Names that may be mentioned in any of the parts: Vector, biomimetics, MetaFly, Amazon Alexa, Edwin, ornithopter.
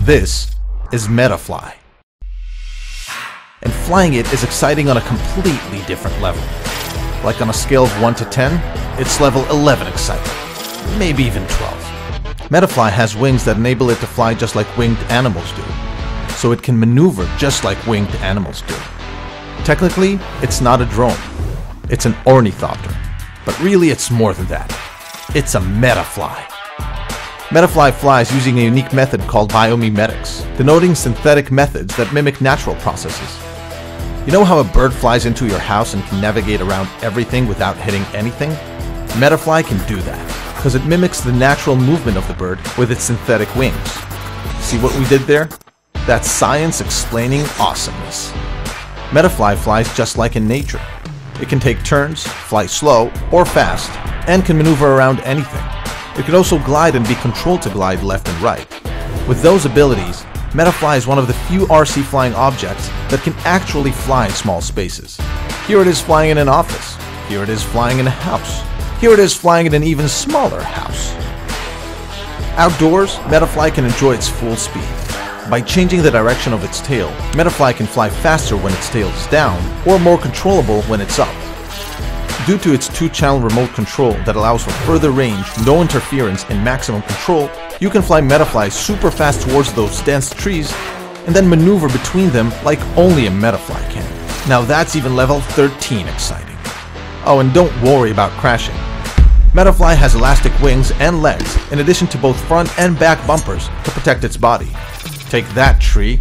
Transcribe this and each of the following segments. This is MetaFly, and flying it is exciting on a completely different level. Like on a scale of 1 to 10, it's level 11 exciting, maybe even 12. MetaFly has wings that enable it to fly just like winged animals do, so it can maneuver just like winged animals do. Technically, it's not a drone, it's an ornithopter, but really it's more than that. It's a MetaFly. MetaFly flies using a unique method called biomimetics, denoting synthetic methods that mimic natural processes. You know how a bird flies into your house and can navigate around everything without hitting anything? MetaFly can do that, because it mimics the natural movement of the bird with its synthetic wings. See what we did there? That's science explaining awesomeness. MetaFly flies just like in nature. It can take turns, fly slow or fast, and can maneuver around anything. It could also glide and be controlled to glide left and right. With those abilities, MetaFly is one of the few RC flying objects that can actually fly in small spaces. Here it is flying in an office. Here it is flying in a house. Here it is flying in an even smaller house. Outdoors, MetaFly can enjoy its full speed. By changing the direction of its tail, MetaFly can fly faster when its tail is down or more controllable when it's up. Due to its two-channel remote control that allows for further range, no interference, and maximum control, you can fly MetaFly super fast towards those dense trees and then maneuver between them like only a MetaFly can. Now that's even level 13 exciting. Oh, and don't worry about crashing. MetaFly has elastic wings and legs in addition to both front and back bumpers to protect its body. Take that, tree.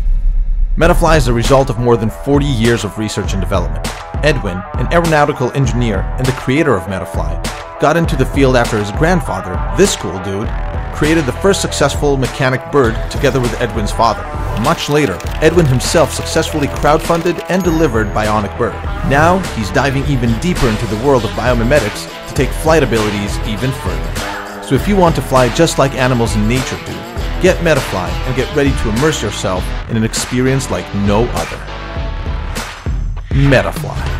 MetaFly is the result of more than 40 years of research and development. Edwin, an aeronautical engineer and the creator of MetaFly, got into the field after his grandfather, this cool dude, created the first successful mechanic bird together with Edwin's father. Much later, Edwin himself successfully crowdfunded and delivered Bionic Bird. Now, he's diving even deeper into the world of biomimetics to take flight abilities even further. So if you want to fly just like animals in nature do, get MetaFly and get ready to immerse yourself in an experience like no other. MetaFly.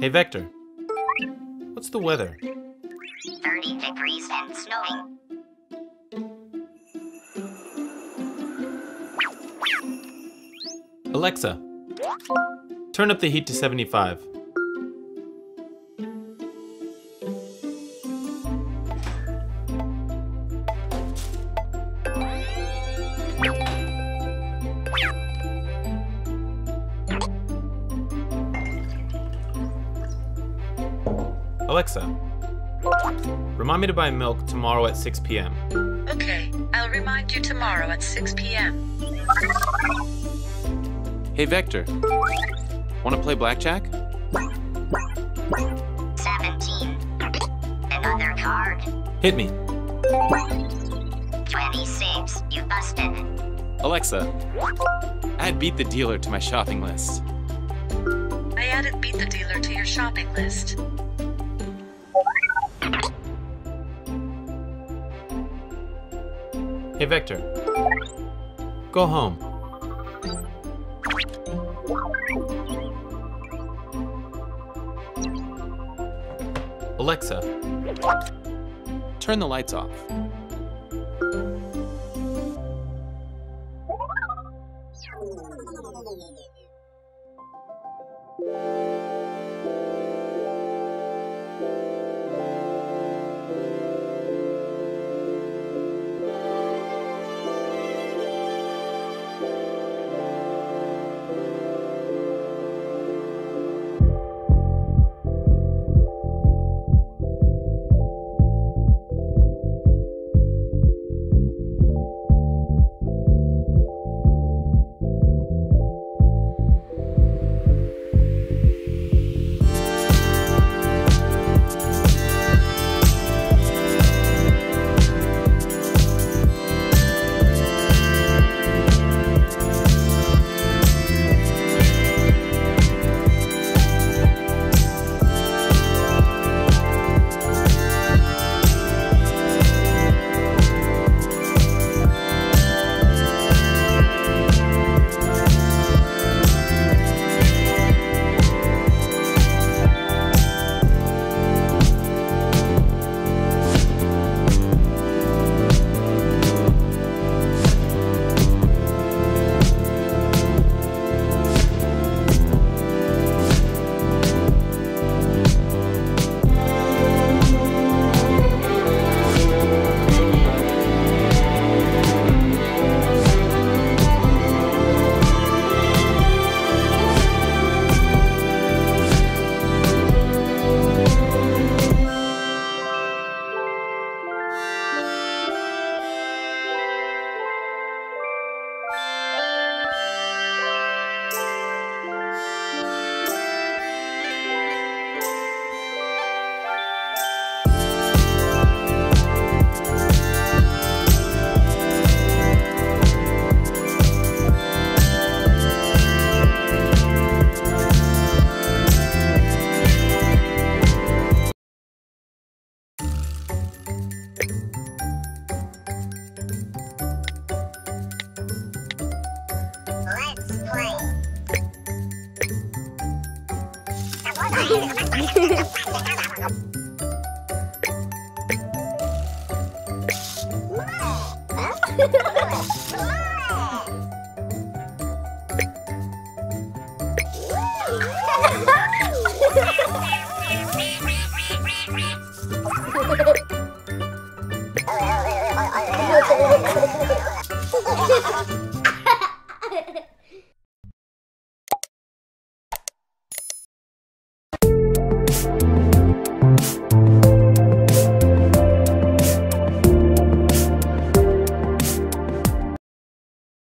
Hey, Vector. What's the weather? 30 degrees and snowing. Alexa, turn up the heat to 75. Alexa, remind me to buy milk tomorrow at 6 p.m. Okay, I'll remind you tomorrow at 6 p.m. Hey, Vector, want to play blackjack? 17. Another card. Hit me. 26. You busted. Alexa, add Beat the Dealer to my shopping list. I added Beat the Dealer to your shopping list. Hey, Vector, go home. Alexa, turn the lights off.